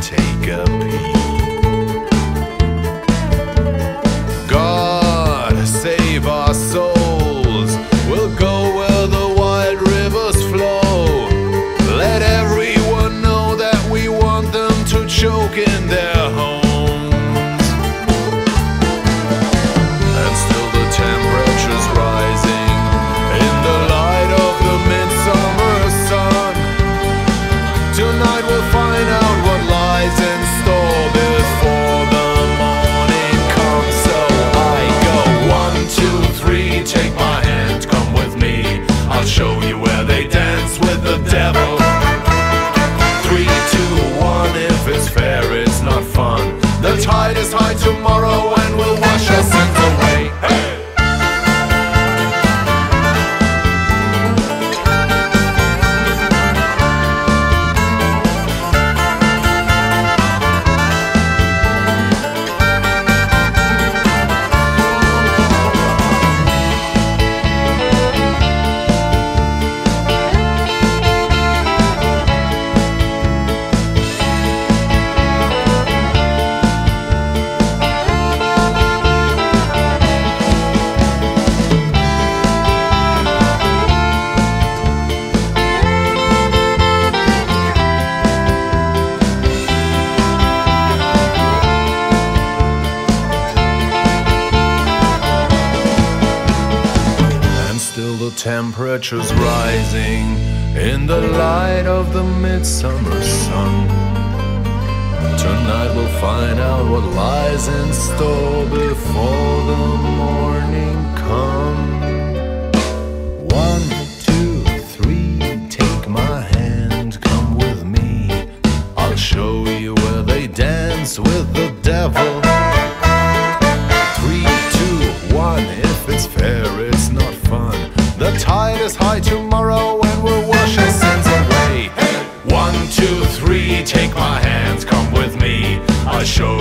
take a peek. God save our souls, we'll go where the wild rivers flow. Let everyone know that we want them to choke in their homes. Show you where they dance with the devil. 3, 2, 1, if it's fair, it's not fun. The tide is high tomorrow and will wash us away. Hey! Temperatures rising in the light of the midsummer sun. Tonight we'll find out what lies in store before the morning comes. 1, 2, 3, take my hand, come with me. I'll show you where they dance with the devil. 3, 2, 1, if it's fair, it's not fun. The tide is high tomorrow and we'll wash our sins away. Hey! 1, 2, 3, take my hands, come with me. I'll show